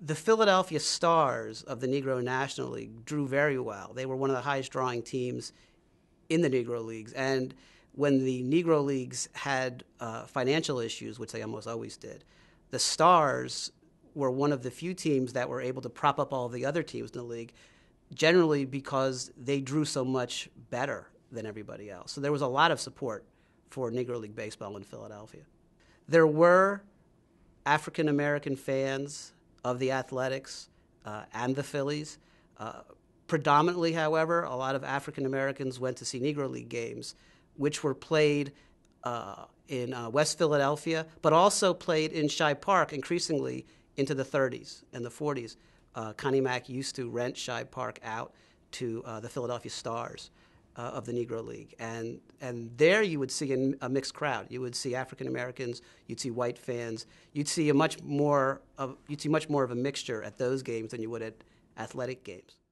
The Philadelphia Stars of the Negro National League drew very well. They were one of the highest drawing teams in the Negro Leagues. And when the Negro Leagues had financial issues, which they almost always did, the Stars were one of the few teams that were able to prop up all the other teams in the league, generally because they drew so much better than everybody else. So there was a lot of support for Negro League baseball in Philadelphia. There were African-American fans of the Athletics and the Phillies. Predominantly, however, a lot of African-Americans went to see Negro League games, which were played in West Philadelphia, but also played in Shibe Park increasingly into the 30s and the 40s. Connie Mack used to rent Shibe Park out to the Philadelphia Stars of the Negro League. And there you would see a mixed crowd. You would see African Americans, you'd see white fans, you'd see much more of a mixture at those games than you would at athletic games.